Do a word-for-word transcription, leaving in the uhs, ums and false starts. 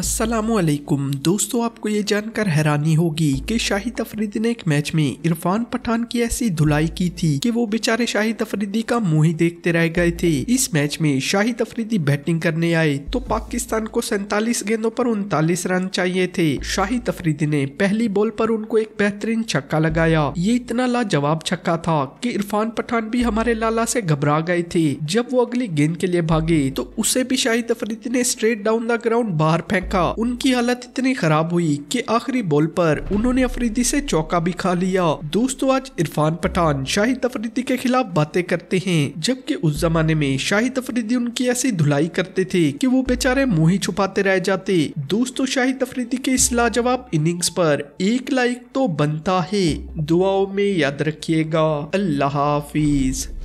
अस्सलामुअलैकुम दोस्तों, आपको ये जानकर हैरानी होगी कि शाहिद अफरीदी ने एक मैच में इरफान पठान की ऐसी धुलाई की थी कि वो बेचारे शाहिद अफरीदी का मुंह ही देखते रह गए थे। इस मैच में शाहिद अफरीदी बैटिंग करने आए तो पाकिस्तान को सैंतालीस गेंदों पर उनतालीस रन चाहिए थे। शाहिद अफरीदी ने पहली बॉल पर उनको एक बेहतरीन छक्का लगाया। ये इतना लाजवाब छक्का था कि इरफान पठान भी हमारे लाला से घबरा गए थे। जब वो अगली गेंद के लिए भागे तो उसे भी शाहिद अफरीदी ने स्ट्रेट डाउन द ग्राउंड बाहर फेंक। उनकी हालत इतनी खराब हुई कि आखिरी बॉल पर उन्होंने अफरीदी से चौका भी खा लिया। दोस्तों, आज इरफान पठान शाहिद अफरीदी के खिलाफ बातें करते हैं, जबकि उस जमाने में शाहिद अफरीदी उनकी ऐसी धुलाई करते थे कि वो बेचारे मुंह ही छुपाते रह जाते। दोस्तों, शाहिद अफरीदी के इस लाजवाब इनिंग्स पर एक लाइक तो बनता है। दुआओं में याद रखिएगा। अल्लाह हाफिज।